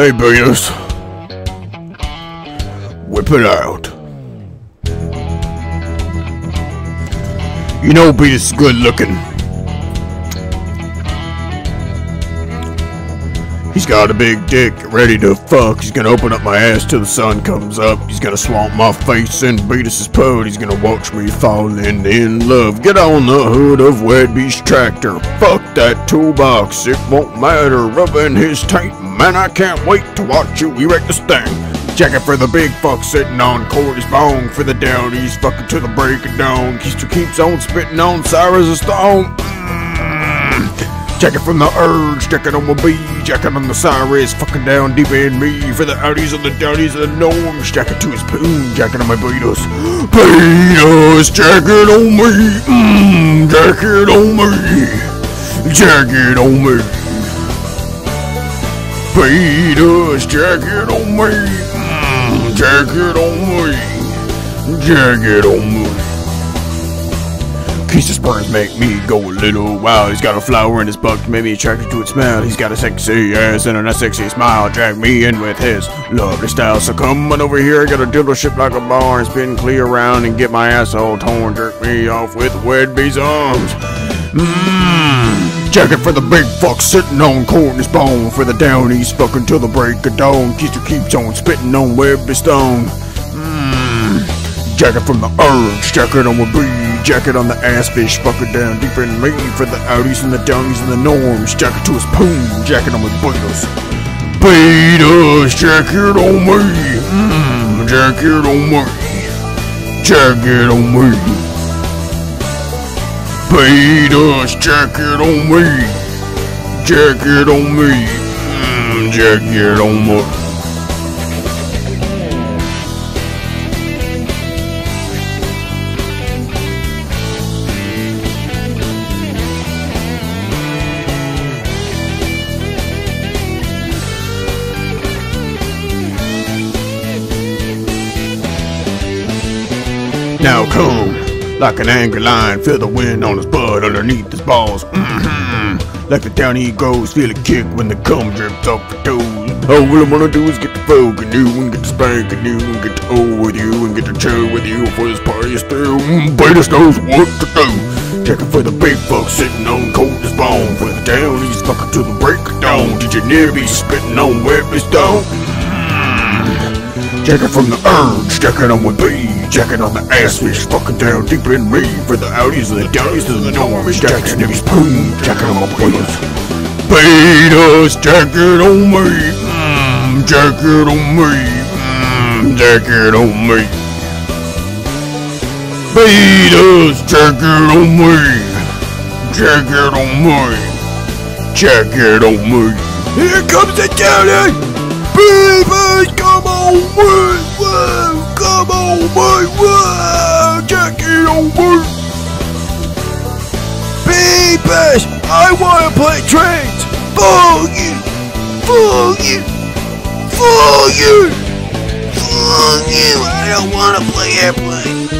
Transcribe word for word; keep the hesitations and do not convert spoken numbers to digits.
Hey, Betus. Whip it out. You know Betus is good looking. He's got a big dick ready to fuck. He's gonna open up my ass till the sun comes up. He's gonna swamp my face in Betus's pud. He's gonna watch me falling in love. Get on the hood of Wedby's tractor. Fuck that toolbox, it won't matter. Rubbing his taint, man, I can't wait to watch you erect this thing. Jacket for the big fuck sitting on cord is bone for the downies fucking to the break of dawn. Keister keeps on spitting on sour as a stone. Mm. Jacket from the urge, jacket on my bee, jacket on the sirens, fucking down deep in me for the outies and the downies and the norms. Jacket to his poon, jacket on my Betus, Betus, jacket on me, mm, jacket on me, jacket on me, Betus, jacket on me. Jack it on me, jack it on me. Keister sperms make me go a little wild. He's got a flower in his buck to make me attracted to its smell. He's got a sexy ass and a nice sexy smile. Drag me in with his lovely style. So come on over here, I got a dildo shaped like a barn. Spin clear around and get my asshole torn. Jerk me off with Wedby's arms. Mmm. Jacket for the big fuck sitting on corn's bone for the downies fucking till the break of dawn. Keister keeps on spitting on Wedby stone. Mmm. Jacket from the urge, jacket on my bee, jacket on the ass fish fucking down deep in me for the outies and the downies and the norms. Jacket to his poon, jacket on my Betus, Betus, jacket on me, mmm, jacket on me, jacket on me. Betus, jack it on me, jack it on me, mm, jack it on me. Now come. Like an angry lion, feel the wind on his butt underneath his balls. Mm-hmm. Like the down he goes, feel a kick when the cum drips off the toes. All I wanna do is get the folk and you, and get the spank and you, and get the O with you, and get the chill with you before this party is through. Betus knows what to do. Checking for the big fuck sitting on cold as bone. For the down, he's fucking to the break of dawn. Did you near be spitting on Wedby's stone? Jacket from the urge, jacket on with bee, jacket on the ass fish, fucking down deep in me for the outies and the downies and the normies. Jacket to his poon, jacket on my Betus, Betus, jacket on me, mmm, jacket on me, mmm, jacket on me, Betus, jacket on me, jacket on me, jacket on me. Here comes the downy, baby, come on. Whoa, whoa, come on, whoa, whoa, jack it on me. Betus, I wanna play trains. Fuck you, fuck you, fuck you, fuck you. I don't wanna play airplane.